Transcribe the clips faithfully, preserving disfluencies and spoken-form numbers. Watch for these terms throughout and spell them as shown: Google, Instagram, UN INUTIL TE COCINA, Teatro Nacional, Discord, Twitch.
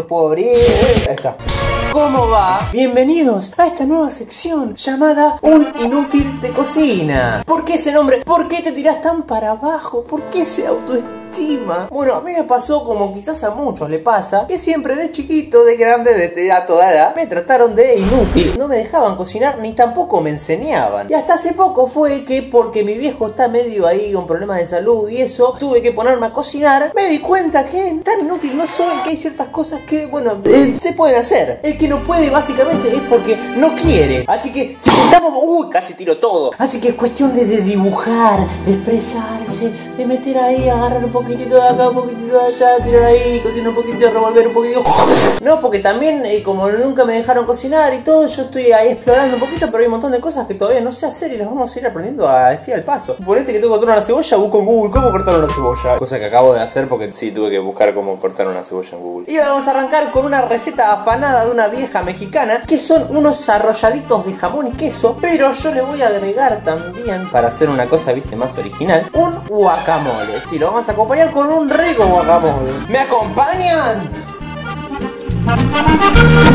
lo puedo abrir. Ahí está. ¿Cómo va? Bienvenidos a esta nueva sección llamada Un Inútil de Cocina. ¿Por qué ese nombre? ¿Por qué te tirás tan para abajo? ¿Por qué ese autoestima? Bueno, a mí me pasó, como quizás a muchos le pasa, que siempre de chiquito, de grande, de a toda edad, me trataron de inútil. No me dejaban cocinar ni tampoco me enseñaban. Y hasta hace poco fue que, porque mi viejo está medio ahí con problemas de salud y eso, tuve que ponerme a cocinar. Me di cuenta que tan inútil no soy, que hay ciertas cosas que, bueno, eh, se pueden hacer. El que no puede básicamente es porque no quiere. Así que si estamos... ¡Uy! Casi tiro todo. Así que es cuestión de, de dibujar, de expresarse, de meter ahí, agarrar un poquitito de acá, un poquitito de allá, tirar ahí, cocinar un poquitito, revolver un poquitito. No, porque también, eh, como nunca me dejaron cocinar y todo, yo estoy ahí explorando un poquito, pero hay un montón de cosas que todavía no sé hacer y las vamos a ir aprendiendo así al paso. Ponete que tengo que cortar una cebolla, busco en Google cómo cortar una cebolla. Cosa que acabo de hacer porque sí, tuve que buscar cómo cortar una cebolla en Google. Y ahora vamos a arrancar con una receta afanada de una vieja mexicana, que son unos arrolladitos de jamón y queso, pero yo le voy a agregar también, para hacer una cosa, viste, más original, un guacamole. Sí, lo vamos a acompañar con un rico guacamole. ¿Me acompañan?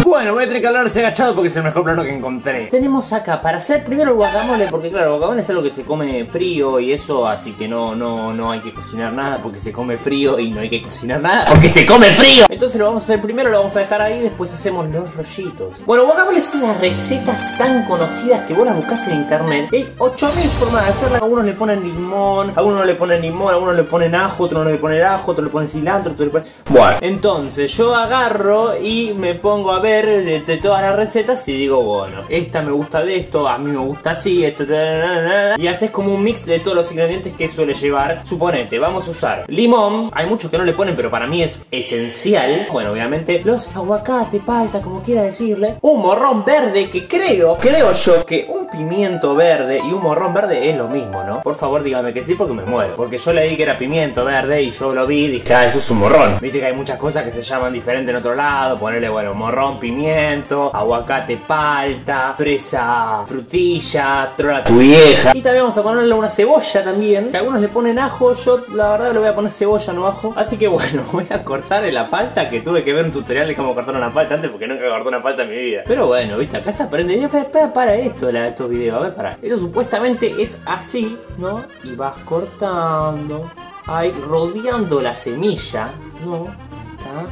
Bueno, voy a tener que hablarse agachado porque es el mejor plano que encontré. Tenemos acá para hacer primero el guacamole, porque claro, el guacamole es algo que se come frío y eso, así que no, no, no hay que cocinar nada porque se come frío, y no hay que cocinar nada porque se come frío. Entonces lo vamos a hacer primero, lo vamos a dejar ahí, después hacemos los rollitos. Bueno, guacamole es esas recetas tan conocidas que vos las buscás en internet. Hay ocho mil formas de hacerla. Algunos le ponen limón, algunos no le ponen limón, algunos le ponen ajo, otros no le ponen ajo, otros le ponen cilantro, otros le ponen... Bueno, entonces yo agarro y me pongo a ver de, de todas las recetas y digo, bueno, esta me gusta de esto, a mí me gusta así, esto, ta, na, na, na. Y haces como un mix de todos los ingredientes que suele llevar. Suponete, vamos a usar limón, hay muchos que no le ponen, pero para mí es esencial. Bueno, obviamente los aguacate, palta, como quiera decirle, un morrón verde, que creo, creo yo que un pimiento verde y un morrón verde es lo mismo, ¿no? Por favor, dígame que sí, porque me muero, porque yo leí que era pimiento verde y yo lo vi y dije, ah, eso es un morrón. Viste que hay muchas cosas que se llaman diferente en otro lado. Ponerle, bueno, morrón, pimiento, aguacate, palta, fresa, frutilla, trola tu vieja. Y también vamos a ponerle una cebolla también, que algunos le ponen ajo, yo la verdad le voy a poner cebolla, no ajo. Así que bueno, voy a cortar la palta, que tuve que ver un tutorial de cómo cortar una palta antes, porque nunca corté una palta en mi vida. Pero bueno, viste, acá se aprende. Yo, para, para esto, la, estos videos, a ver, para. Eso supuestamente es así, ¿no? Y vas cortando, ahí, rodeando la semilla, ¿no? Está.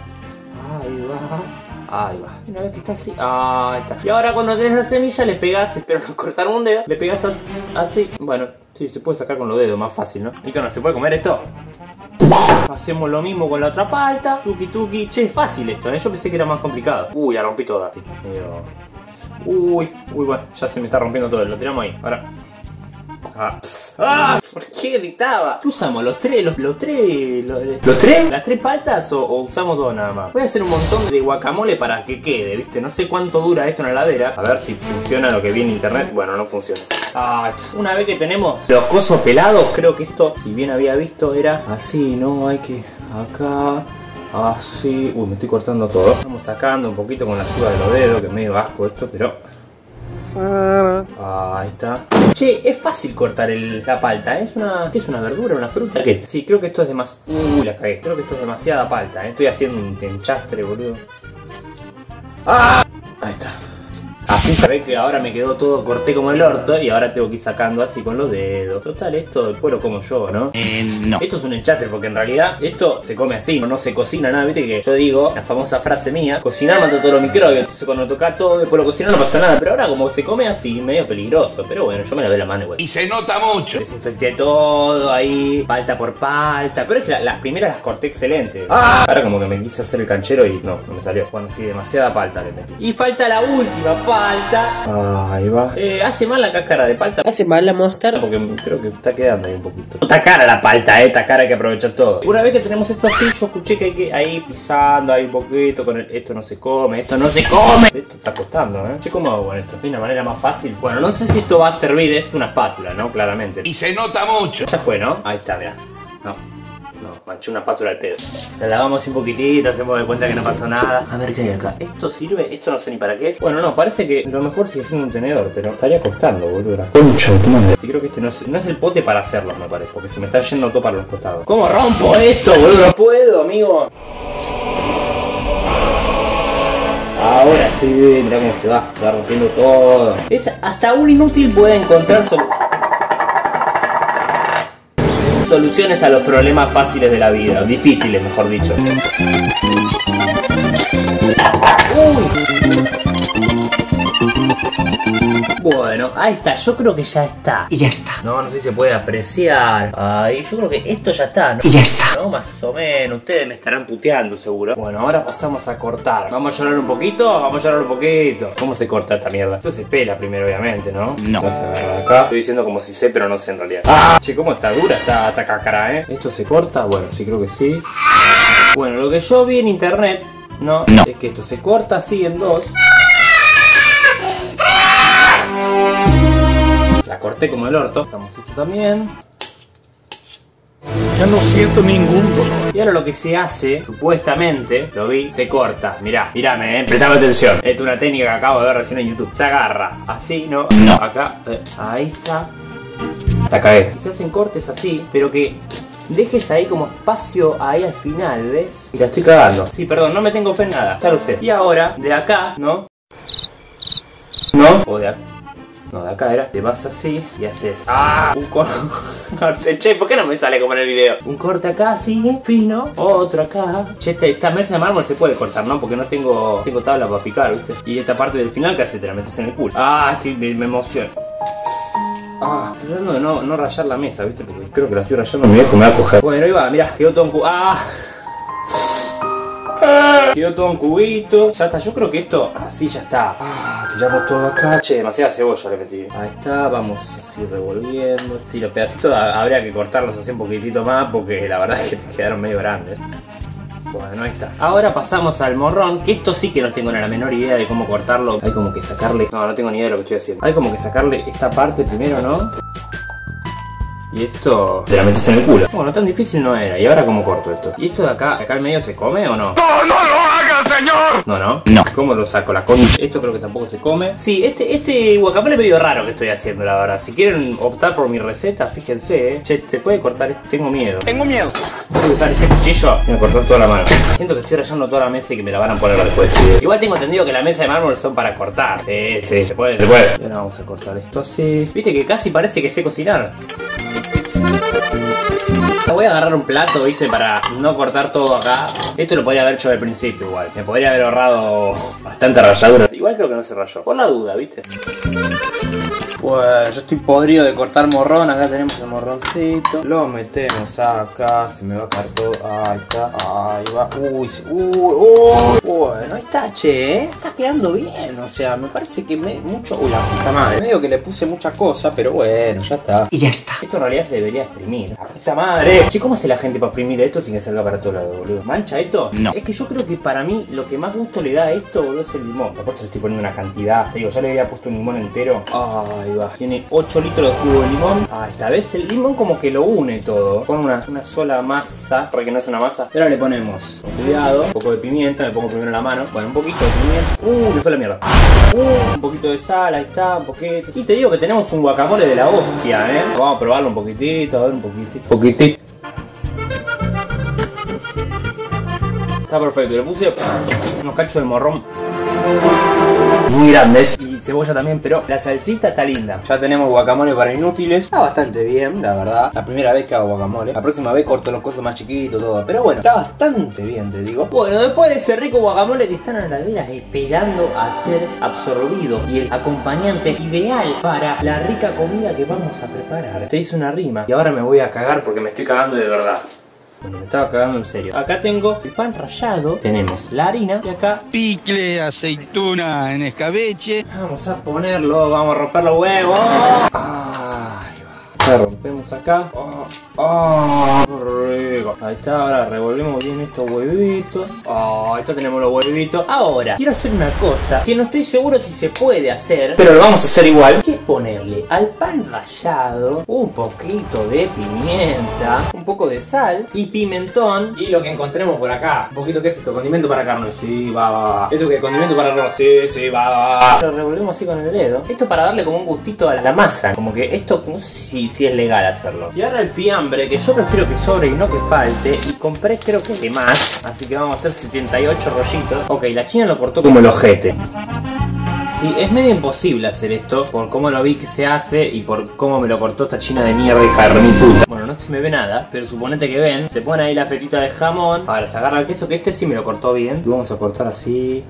Ahí va, ahí va. Una vez que está así, ahí está. Y ahora cuando tenés la semilla le pegás, espero no cortar un dedo, le pegás así, así. Bueno, sí, se puede sacar con los dedos, más fácil, ¿no? ¿Y qué no? ¿Se puede comer esto? Hacemos lo mismo con la otra palta, tuki tuki. Che, es fácil esto, ¿eh? Yo pensé que era más complicado. Uy, la rompí toda. Pero... Uy, uy, bueno, ya se me está rompiendo todo, lo tiramos ahí, ahora... Ah, ah, ¿por qué gritaba? ¿Qué usamos? ¿Los tres? ¿Los, los tres? Los, ¿Los tres? ¿Las tres paltas o, o usamos dos nada más? Voy a hacer un montón de guacamole para que quede, ¿viste? No sé cuánto dura esto en la heladera. A ver si funciona lo que vi en internet. Bueno, no funciona. Ah, una vez que tenemos los cosos pelados, creo que esto, si bien había visto, era así, ¿no? Hay que... acá... así... Uy, me estoy cortando todo. Estamos sacando un poquito con la ayuda de los dedos, que es medio asco esto, pero... Ah, ahí está. Che, es fácil cortar el, la palta, ¿eh? ¿Es una, ¿qué es una verdura? ¿Una fruta? ¿Qué? Sí, creo que esto es demasiado... Uy, la cagué. Creo que esto es demasiada palta, ¿eh? Estoy haciendo un enchastre, boludo. ¡Ah! Ahí está. Así ve que ahora me quedó todo, corté como el orto y ahora tengo que ir sacando así con los dedos. Total, esto después lo como yo, ¿no? Eh, no. Esto es un enchastre porque en realidad esto se come así, no se cocina nada, viste que yo digo, la famosa frase mía, cocinar mata todos los microbios. Entonces cuando toca todo, después lo cocinar no pasa nada. Pero ahora como se come así, medio peligroso. Pero bueno, yo me lavé la mano igual. Y se nota mucho. Desinfecté todo ahí, palta por palta. Pero es que la, las primeras las corté excelente. ¡Ah! Ahora como que me quise hacer el canchero y no, no me salió. Bueno, sí, demasiada palta le metí. Y falta la última, pa. Palta. Ah, ahí va. Eh, hace mal la cáscara de palta. Hace mal la mostarda porque creo que está quedando ahí un poquito. Está cara la palta, eh. Está cara, hay que aprovechar todo. Una vez que tenemos esto así, yo escuché que hay que ahí pisando ahí un poquito con el... Esto no se come, esto no se come. Esto está costando, eh. Che, ¿cómo hago con esto? ¿Hay una manera más fácil? Bueno, no sé si esto va a servir. Es una espátula, ¿no? Claramente. Y se nota mucho. Ya fue, ¿no? Ahí está, mirá. No. No, manché una espátula al pedo. La lavamos un poquitito, hacemos de cuenta que no pasó nada. A ver qué hay acá. ¿Esto sirve? Esto no sé ni para qué es. Bueno, no, parece que lo mejor sigue siendo un tenedor, pero estaría costando, boludo. Concha, tu madre. Sí, creo que este no es, no es el pote para hacerlo, me parece. Porque se me está yendo todo para los costados. ¿Cómo rompo esto, boludo? No puedo, amigo. Ahora sí, mirá cómo se va, se va rompiendo todo. Es hasta un inútil puede encontrar solu soluciones a los problemas fáciles de la vida, difíciles mejor dicho. Uy. Bueno, ahí está, yo creo que ya está. Y ya está. No, no sé si se puede apreciar. Ay, yo creo que esto ya está, ¿no? Y ya está. No, más o menos, ustedes me estarán puteando seguro. Bueno, ahora pasamos a cortar. ¿Vamos a llorar un poquito? Vamos a llorar un poquito. ¿Cómo se corta esta mierda? Esto se pela primero, obviamente, ¿no? No. Vas a agarrar acá. Estoy diciendo como si sé, pero no sé en realidad. ¡Ah! Che, ¿cómo está dura esta, esta cácara, eh? ¿Esto se corta? Bueno, sí, creo que sí. Bueno, lo que yo vi en internet... No, no, es que esto se corta así en dos. La corté como el orto. Estamos esto también. Ya no siento ningún dolor. Y ahora lo que se hace, supuestamente, lo vi, se corta. Mirá, mirame, eh, prestame atención. Esto es una técnica que acabo de ver recién en YouTube. Se agarra, así, no, no. Acá, eh, ahí está. Hasta cae. Y se hacen cortes así, pero que... dejes ahí como espacio ahí al final, ¿ves? Y la estoy cagando. Sí, perdón, no me tengo fe en nada, ya lo sé. Y ahora, de acá, ¿no? ¿No? O de acá. No, de acá era. Te vas así y haces... ¡Ah! Un corte... Che, ¿por qué no me sale como en el video? Un corte acá, así, fino. Otro acá. Che, esta, esta mesa de mármol se puede cortar, ¿no? Porque no tengo... tengo tabla para picar, ¿viste? Y esta parte del final casi te la metes en el culo. ¡Ah! Estoy, me, me emociono. Ah, tratando de no, no rayar la mesa, ¿viste? Porque creo que la estoy rayando, mi viejo me va a coger. Bueno, ahí va, mirá, quedó todo un cubito. ¡Ah! ¡Ah! Quedó todo un cubito. Ya está, yo creo que esto así ya está. Ah, tiramos todo acá. Che, demasiada cebolla le metí. Ahí está, vamos así revolviendo. Sí, los pedacitos habría que cortarlos así un poquitito más porque la verdad es que me quedaron medio grandes. Bueno, ahí está. Ahora pasamos al morrón, que esto sí que no tengo ni la menor idea de cómo cortarlo. Hay como que sacarle... No, no tengo ni idea de lo que estoy haciendo. Hay como que sacarle esta parte primero, ¿no? Y esto... te la metes en el culo. Bueno, tan difícil no era. ¿Y ahora cómo corto esto? ¿Y esto de acá, acá al medio se come o no? ¡No, no lo hagas, señor! No, no. No. ¿Cómo lo saco? La concha. Esto creo que tampoco se come. Sí, este, este guacamole medio raro que estoy haciendo, la verdad. Si quieren optar por mi receta, fíjense, eh. Che, ¿se puede cortar esto? Tengo miedo. Tengo miedo. Voy a usar este cuchillo y me cortó toda la mano. Siento que estoy rayando toda la mesa y que me la van a poner después. Sí. Igual tengo entendido que la mesa de mármol son para cortar. Eh, sí, se puede, se puede. Y ahora vamos a cortar esto así. Viste que casi parece que sé cocinar. Voy a agarrar un plato, viste, para no cortar todo acá. Esto lo podría haber hecho al principio igual. Me podría haber ahorrado bastante ralladura. Igual creo que no se rayó. Por la duda, viste. Bueno, yo estoy podrido de cortar morrón. Acá tenemos el morroncito. Lo metemos acá. Se me va a caer todo. Ahí está. Ahí va. Uy, uy, uy. Bueno, ahí está, che. Está quedando bien. O sea, me parece que me... mucho... Uy, la puta madre. Medio que le puse mucha cosa, pero bueno, ya está. Y ya está. Esto en realidad se debería exprimir. La puta madre. Che, ¿cómo hace la gente para exprimir esto sin que salga para todos lados, boludo? ¿Mancha esto? No. Es que yo creo que para mí lo que más gusto le da a esto, boludo, es el limón. Por eso le estoy poniendo una cantidad. Te digo, ya le había puesto un limón entero. Ay. Tiene ocho litros de jugo de limón. Ah, esta vez el limón como que lo une todo. Con una, una sola masa, porque no es una masa. Y ahora le ponemos, cuidado, un poco de pimienta. Me pongo primero en la mano. Bueno, un poquito de pimienta. Uh, le fue la mierda. Uh, un poquito de sal, ahí está, un poquito. Y te digo que tenemos un guacamole de la hostia, eh. Vamos a probarlo un poquitito, a ver, un poquitito. Poquitito. Está perfecto, le puse unos cachos de morrón muy grandes y cebolla también, pero la salsita está linda. Ya tenemos guacamole para inútiles. Está bastante bien, la verdad. La primera vez que hago guacamole. La próxima vez corto los cosas más chiquitos, todo. Pero bueno, está bastante bien, te digo. Bueno, después de ese rico guacamole que están en la heladera esperando a ser absorbido y el acompañante ideal para la rica comida que vamos a preparar. Te hice una rima y ahora me voy a cagar porque me estoy cagando de verdad. Bueno, me estaba cagando en serio. Acá tengo el pan rallado. Tenemos la harina. Y acá picle, aceituna en escabeche. Vamos a ponerlo. Vamos a romper los huevos. Ahí va. La rompemos acá. Oh, oh, qué rico. Ahí está. Ahora revolvemos bien estos huevitos. Oh, esto tenemos los huevitos. Ahora, quiero hacer una cosa que no estoy seguro si se puede hacer, pero lo vamos a hacer igual. Que es ponerle al pan rallado un poquito de pimienta, un poco de sal y pimentón y lo que encontremos por acá. Un poquito, ¿qué es esto? Condimento para carne. Sí, va, va, va. Esto que condimento para arroz. Sí, sí, va, va, va. Lo revolvemos así con el dedo. Esto para darle como un gustito a la masa. Como que esto, no sé si, si es legal hacerlo. Y ahora al final fiambre, que yo prefiero que sobre y no que falte. Y compré creo que de más, así que vamos a hacer setenta y ocho rollitos. Ok, la china lo cortó como el ojete. Sí, es medio imposible hacer esto por cómo lo vi que se hace y por cómo me lo cortó esta china de mierda, hija de mi puta. Bueno, no se me ve nada, pero suponete que ven. Se pone ahí la fetita de jamón. Ahora se agarra el queso, que este sí me lo cortó bien. Lo vamos a cortar así.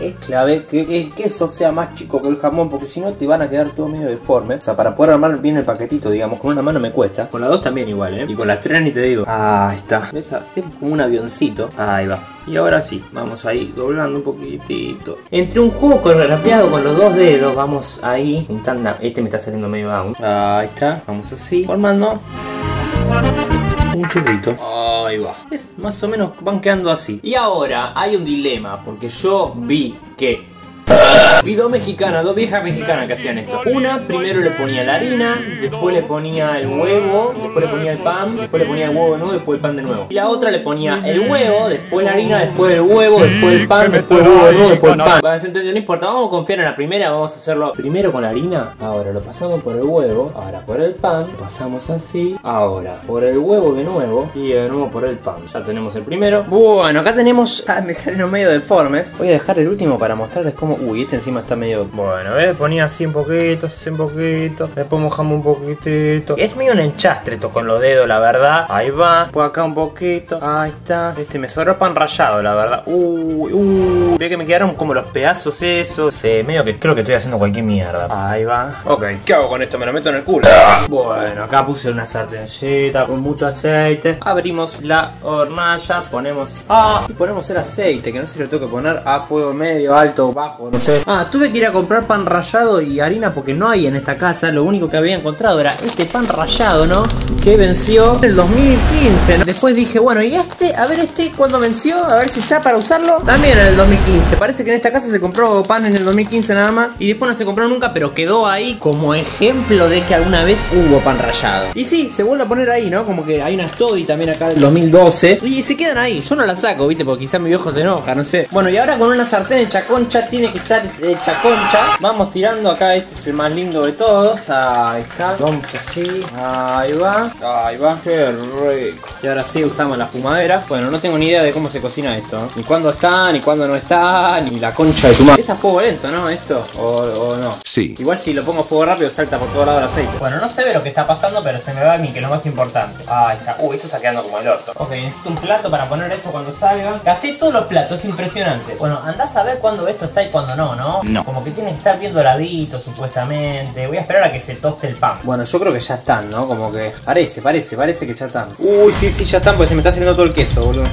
Es clave que el queso sea más chico que el jamón, porque si no te van a quedar todo medio deforme. O sea, para poder armar bien el paquetito, digamos, con una mano me cuesta. Con las dos también igual, ¿eh? Y con las tres ni te digo. Ah, ahí está. ¿Ves? Hacemos como un avioncito. Ahí va. Y ahora sí, vamos ahí doblando un poquitito. Entre un juego coreografiado con los dos dedos, vamos ahí juntando. Este me está saliendo medio down. Ahí está. Vamos así, formando un churrito. Ahí va. Es más o menos van quedando así. Y ahora hay un dilema, porque yo vi que vi dos mexicanas, dos viejas mexicanas que hacían esto. Una primero le ponía la harina, después le ponía el huevo, después le ponía el pan, después le ponía el huevo de nuevo, después el pan de nuevo. Y la otra le ponía el huevo, después la harina, después el huevo, después el pan, después el huevo de nuevo, después el pan. Para entender, no importa, vamos a confiar en la primera, vamos a hacerlo primero con la harina. Ahora lo pasamos por el huevo, ahora por el pan, pasamos así, ahora por el huevo de nuevo y de nuevo por el pan. Ya tenemos el primero. Bueno, acá tenemos... Ah, me salen los medio deformes. Voy a dejar el último para mostrarles cómo... Uy, este encima está medio... Bueno, ¿ves? Ponía así un poquito, así un poquito. Después mojamos un poquitito. Es medio un enchastre esto con los dedos, la verdad. Ahí va. Por acá un poquito. Ahí está. Este me sobró pan rallado, la verdad. Uy, uy. Ve que me quedaron como los pedazos esos. Sí, medio que creo que estoy haciendo cualquier mierda. Ahí va. Ok, ¿qué hago con esto? Me lo meto en el culo. Bueno, acá puse una sartencita con mucho aceite. Abrimos la hornalla. Ponemos A. Y ponemos el aceite, que no sé si lo tengo que poner a fuego medio, alto, bajo. No sé. Ah, tuve que ir a comprar pan rallado y harina porque no hay en esta casa. Lo único que había encontrado era este pan rallado, ¿no? Que venció en el dos mil quince, ¿no? Después dije, bueno, ¿y este? A ver este, ¿cuándo venció? A ver si está para usarlo. También en el dos mil quince. Parece que en esta casa se compró pan en el dos mil quince nada más. Y después no se compró nunca, pero quedó ahí como ejemplo de que alguna vez hubo pan rallado. Y sí, se vuelve a poner ahí, ¿no? Como que hay unas Toddy también acá del dos mil doce. Y se quedan ahí. Yo no las saco, ¿viste? Porque quizá mi viejo se enoja, no sé. Bueno, y ahora con una sartén hecha concha tiene que... hecha concha. Vamos tirando acá. Este es el más lindo de todos. Ahí está. Vamos así. Ahí va. Ahí va. Qué rico. Y ahora sí usamos la fumadera. Bueno, no tengo ni idea de cómo se cocina esto, ¿eh? Ni cuándo está, ni cuándo no está, ni la concha de tu madre. Es a fuego lento, ¿no? Esto. O, o no. Sí. Igual si lo pongo a fuego rápido salta por todo lado el aceite. Bueno, no se ve lo que está pasando, pero se me va a mí, que es lo más importante. Ahí está. Uy, esto está quedando como el orto. Ok, necesito un plato para poner esto cuando salga. Gasté todos los platos, es impresionante. Bueno, andás a ver cuándo esto está y cuándo no, ¿no? No. Como que tiene que estar bien doradito, supuestamente. Voy a esperar a que se toste el pan. Bueno, yo creo que ya están, ¿no? Como que... Parece, parece, parece que ya están. Uy, sí, sí, ya están, porque se me está saliendo todo el queso, boludo.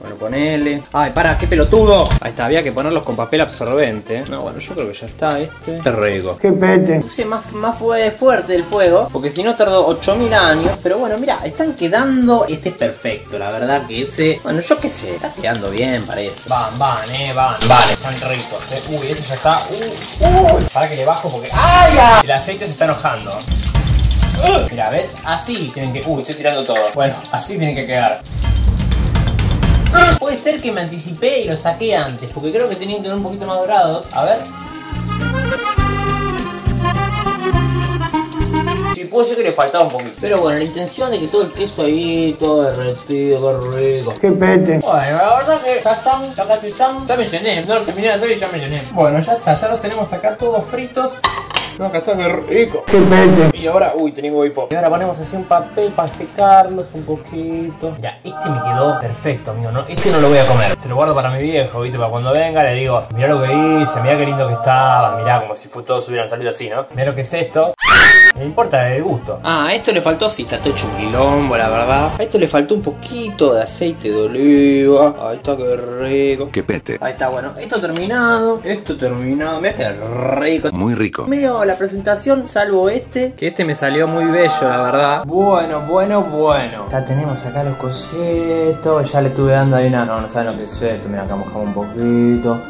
Bueno, ponele... ¡Ay, para! ¡Qué pelotudo! Ahí está, había que ponerlos con papel absorbente. No, bueno, yo creo que ya está este. ¡Qué rico! ¡Qué pete! Puse más, más fuerte el fuego, porque si no tardó ocho mil años. Pero bueno, mira, están quedando... Este es perfecto, la verdad que ese... Bueno, yo qué sé, está quedando bien, parece. Van, van, eh, van, van, están ricos, eh. Uy, este ya está... Uy, uy. Para que le bajo porque... ¡Ay, ya! El aceite se está enojando. Uh. Mira, ¿ves? Así tienen que... Uy, estoy tirando todo. Bueno, así tienen que quedar. Puede ser que me anticipé y lo saqué antes, porque creo que tenían que tener un poquito más dorados. A ver. Sí, puede ser que le faltaba un poquito. Pero bueno, la intención de que todo el queso ahí, todo derretido, qué rico. Qué pete. Bueno, la verdad que ya están, ya casi están. Ya me llené, no, terminé la serie y ya me llené. Bueno, ya está, ya los tenemos acá todos fritos. No, acá está, qué rico. Qué bello. Y ahora, uy, tengo hipo. Y ahora ponemos así un papel para secarlos un poquito. Mira, este me quedó perfecto, amigo, ¿no? Este no lo voy a comer. Se lo guardo para mi viejo, ¿viste? Para cuando venga le digo, mirá lo que hice, mirá qué lindo que estaba. Mirá, como si todos hubieran salido así, ¿no? Mirá lo que es esto. Me importa el gusto. Ah, a esto le faltó, sí, está todo hecho un quilombo, la verdad. A esto le faltó un poquito de aceite de oliva. Ahí está, qué rico. Qué pete. Ahí está, bueno, esto terminado. Esto terminado, mirá qué rico. Muy rico. Medio la presentación, salvo este, que este me salió muy bello, la verdad. Bueno, bueno, bueno. Ya tenemos acá los cositos. Ya le estuve dando ahí una... No, no saben lo que es esto. Mira, acá mojamos un poquito.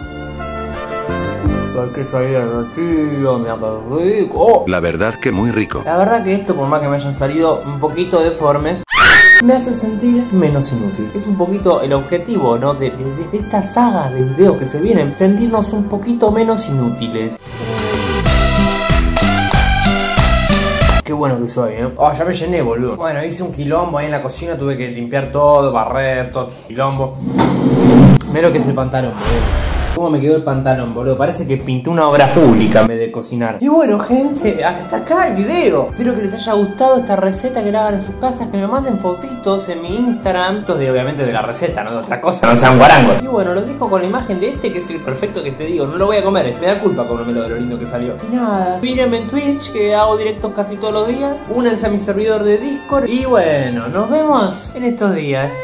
Que salido, mira, qué rico. Oh. La verdad que muy rico. La verdad que esto, por más que me hayan salido un poquito deformes, me hace sentir menos inútil. Es un poquito el objetivo, ¿no? De, de, de esta saga de videos que se vienen. Sentirnos un poquito menos inútiles. Qué bueno que soy, ¿eh? Oh, ya me llené, boludo. Bueno, hice un quilombo ahí en la cocina. Tuve que limpiar todo, barrer, todo quilombo. Mira lo que es el pantalón, boludo. ¿Cómo me quedó el pantalón, boludo? Parece que pinté una obra pública en vez de cocinar. Y bueno, gente, hasta acá el video. Espero que les haya gustado esta receta, que la hagan en sus casas, que me manden fotitos en mi Instagram. Fotos de, obviamente, de la receta, no de otra cosa, no sean guarangos. Y bueno, los dejo con la imagen de este, que es el perfecto que te digo. No lo voy a comer, me da culpa comérmelo de lo lindo que salió. Y nada, síganme en Twitch, que hago directos casi todos los días. Únanse a mi servidor de Discord. Y bueno, nos vemos en estos días.